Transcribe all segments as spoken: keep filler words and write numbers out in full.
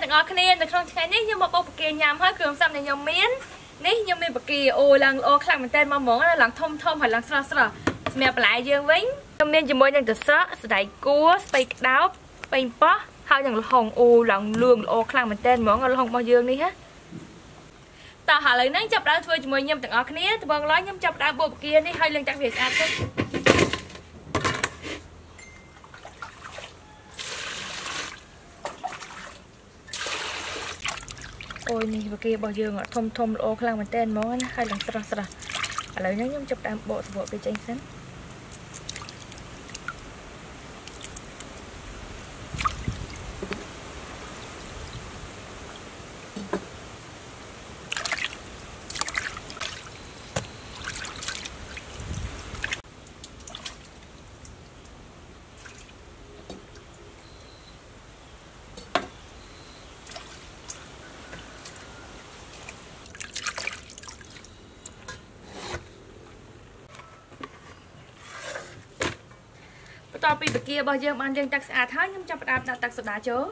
tặng ngọc kia tặng trong ngày này nhưng mà bọc kia nhám hơi cường sầm này nhom miến này nhom miến bọc kia ô lăng ô khăn mình tên mong muốn là lăng thôm thôm hoặc lăng sờ sờ mẹ lại dương vĩnh nhom miến chỉ mới nhận được sớ đại cua bay đáo bay bó hao nhận hồng ô lăng lường ô khăn mình tên mong là hồng bao dương đi hết ta hỏi lời nắng chập đá thôi chỉ mới nhom tặng ngọc kia tụi bằng lói nhom chập đá bọc kia này hơi lên trang việt ăn ôi này vừa kia bao giờ ngọt thôm thôm ô khăn mình tên món hai lần sờ sờ à lấy nhúng nhúng chụp đam bộ bộ cái tranh sến to bị bực kia bao giờ mà ăn riêng tắc sả thái nhưng trong đạp đặt tắc sả đá chớ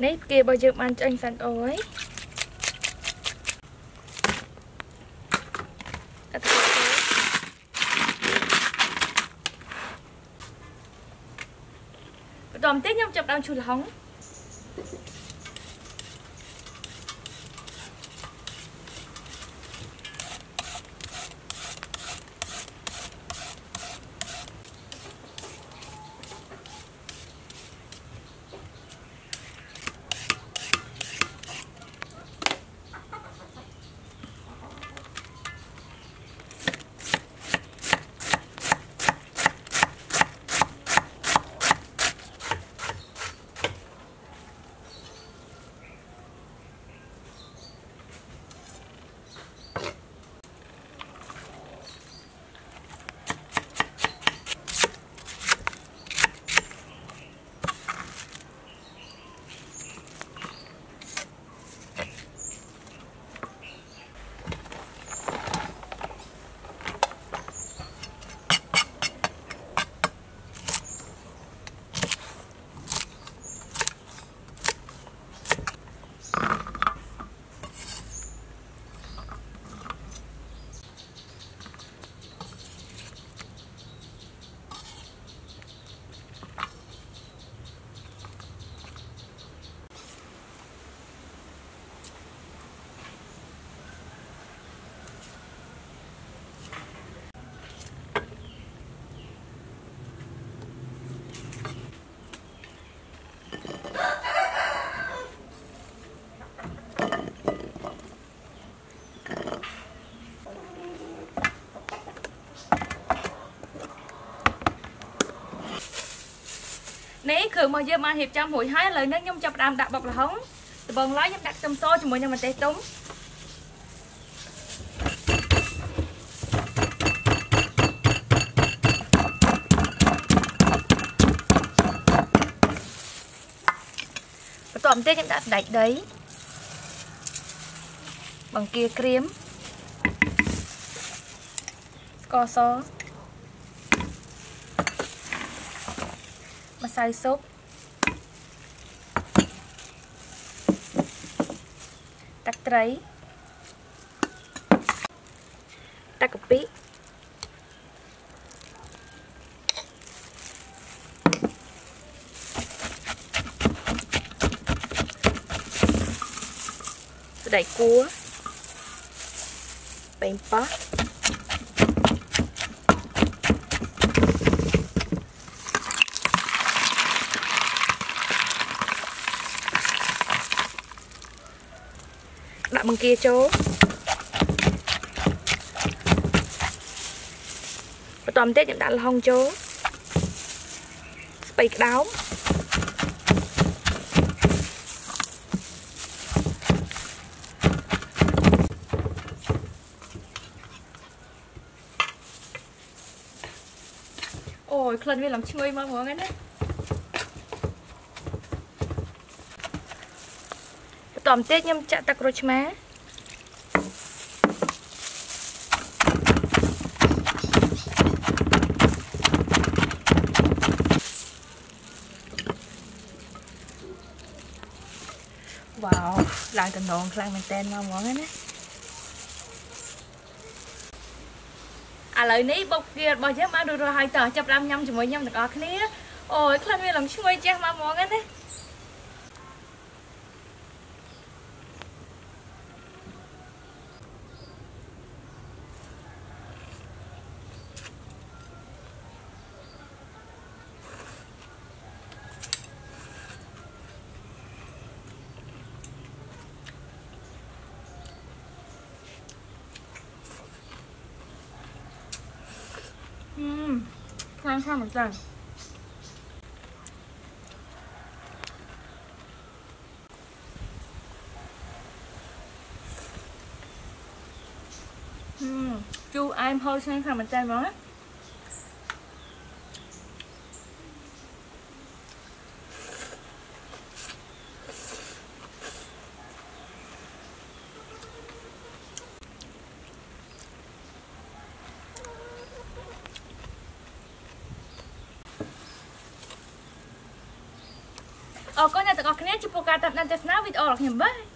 nấy kia bao giờ ăn cho anh sẵn ối tòm tết nhau chọc đau chùi hóng nấy khử mà giờ mà hiệp trăm hồi hai lời nấy nhung chập đam đặt bọc là hóng bần lái nhung đặt trong xô cho mỗi nhà mình té túng Hôm tết em đã đạch đấy bằng kia cream co so mà xay sốt tắc trấy tắc cà pí đẩy cua bánh bắp đặt bằng kia chỗ và toàn tết em đặt là hông chỗ bày đáo ôi khăn với làm chui mà mọi người đấy. Tóm tết nhâm chặt tắc rô má. Wow, lại tình đồn khăn mình tên mà mọi người đấy. À lời này bọc kia bao nhiêu má rồi hai tờ chập làm nhâm chỉ mới nhâm được ở cái này. Ôi khăn với làm chui cha mà mọi người đấy. Ừm, ngon hơn một lần. Ừm, chú em hơi sang thằng mình trai nói. Ở con nhà tụi con kia chụp cả tập năm tết nào video rồi nhỉ bác.